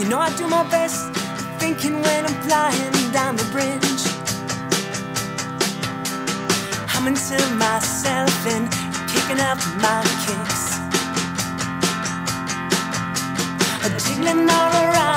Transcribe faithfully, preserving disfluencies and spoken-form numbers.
You know I do my best, thinking when I'm flying down the bridge. Humming to myself and kicking up my kicks, jiggling all around.